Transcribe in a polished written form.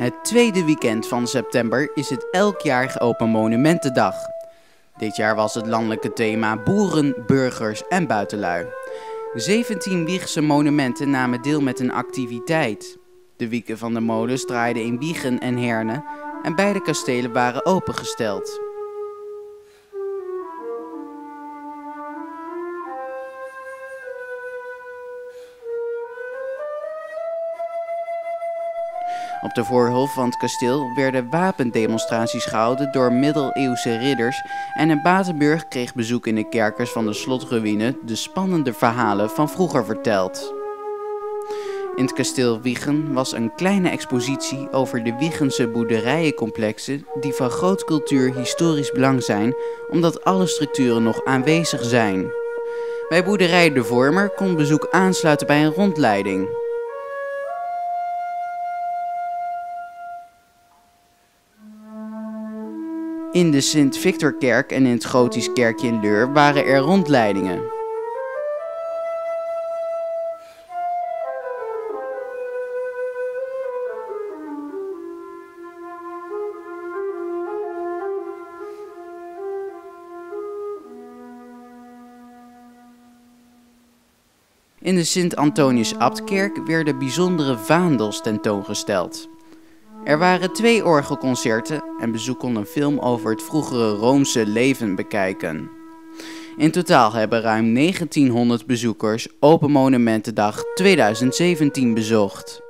Het tweede weekend van september is het elk jaar Open Monumentendag. Dit jaar was het landelijke thema boeren, burgers en buitenlui. 17 Wiegse monumenten namen deel met een activiteit. De wieken van de molens draaiden in Wiegen en Hernen en beide kastelen waren opengesteld. Op de voorhof van het kasteel werden wapendemonstraties gehouden door middeleeuwse ridders en in Batenburg kreeg bezoek in de kerkers van de slotruïne de spannende verhalen van vroeger verteld. In het kasteel Wiegen was een kleine expositie over de Wiegense boerderijencomplexen die van groot cultuurhistorisch belang zijn omdat alle structuren nog aanwezig zijn. Bij boerderij De Vormer kon bezoek aansluiten bij een rondleiding. In de Sint-Victorkerk en in het gotisch kerkje in Leur waren er rondleidingen. In de Sint-Antonius-Abtkerk werden bijzondere vaandels tentoongesteld. Er waren 2 orgelconcerten en bezoek kon een film over het vroegere Roomse leven bekijken. In totaal hebben ruim 1900 bezoekers Open Monumentendag 2017 bezocht.